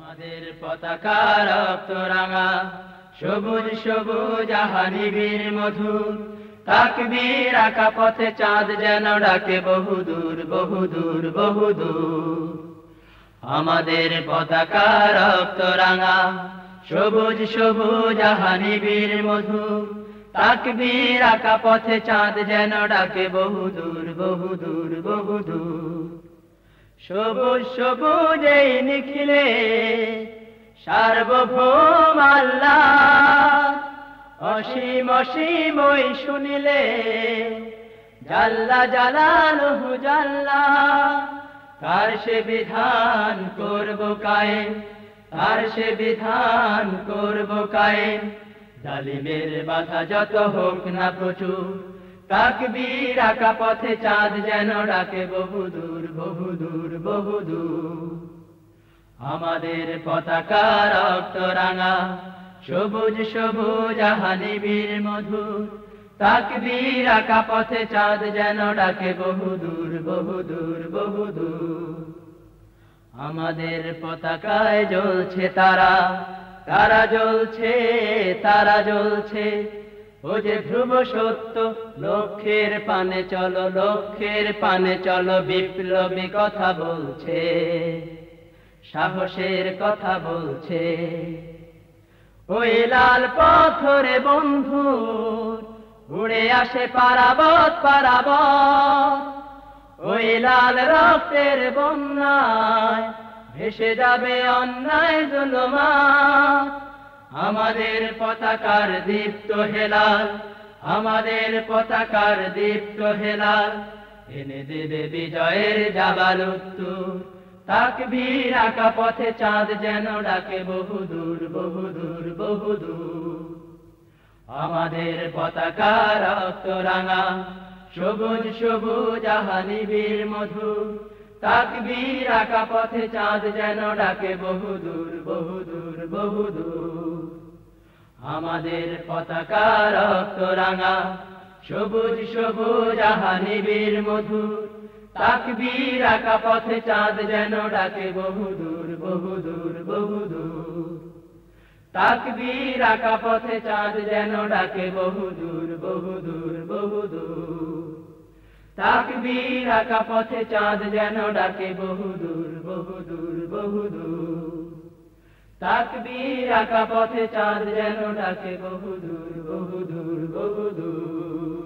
আমাদের পতাকা রক্তরাঙা সবুজ সবুজ আহানিবীর মধুর তাকবীর আকা পথে চাঁদ যেন ডাকে বহুদূর বহুদূর বহুদূর। আমাদের পতাকা রক্তরাঙা সবুজ সবুজ আহানিবীর মধুর তাকবীর আকা পথে চাঁদ যেন ডাকে বহুদূর বহুদূর বহুদূর। সবুজ সবুজ এই নিখিলে সার্বভৌম আল্লাহ অসীম অসীম ওই শুনিলে জাল্লা জালালুহু জাল্লা। তার সে বিধান করব কায়েম, তার সে বিধান করব কায়েম। জালিমের বাধা যত হোক না প্রচুর তাকবীর আকা পথে চাঁদ যেন ডাকে বহুদূর বহুদূর বহুদূর। আমাদের পতাকা রক্তরাঙা সবুজ সবুজ আহানিবীর মধুর তাকবীর আকা পথে চাঁদ যেন ডাকে বহুদূর বহুদূর বহুদূর। আমাদের পতাকায় জ্বলছে তারা তারা জ্বলছে তারা জ্বলছে ও যে ধ্রুব সত্য লক্ষ্যের পানে চলো লক্ষ্যের পানে চলো। বিপ্লবী কথা বলছে সাহসের কথা বলছে ওই লাল পাথরে বন্ধু উড়ে আসে পারাবত পারাবত। ওই লাল রক্তের বন্যায় ভেসে যাবে অন্যায় জুলুমাত। আমাদের পতাকার দীপ্ত হেলাল আমাদের পতাকার দীপ্ত হেলাল এনে দেবে বিজয়ের জাবালুত্তুর তাকবীর আকা পথে চাঁদ যেন ডাকে বহুদূর বহুদূর বহুদূর। আমাদের পতাকা রক্তরাঙা সবুজ সবুজ আহানিবীর মধুর তাকবীর আকা পথে চাঁদ যেন ডাকে বহুদূর বহুদূর বহুদূর। আমাদের পতাকা রক্তরাঙা সবুজ সবুজ আহানিবীর মধুর তাকবীর আকা পথে চাঁদ যেন ডাকে বহুদূর বহুদূর বহুদূর। তাকবীর আকা পথে চাঁদ যেন ডাকে বহুদূর বহুদূর বহুদূর। তাকবীর আকা পথে চাঁদ যেন ডাকে বহুদূর বহুদূর বহুদূর। তাকবীর আকা পথে চাঁদ যেন ডাকে বহুদূর বহুদূর বহুদূর।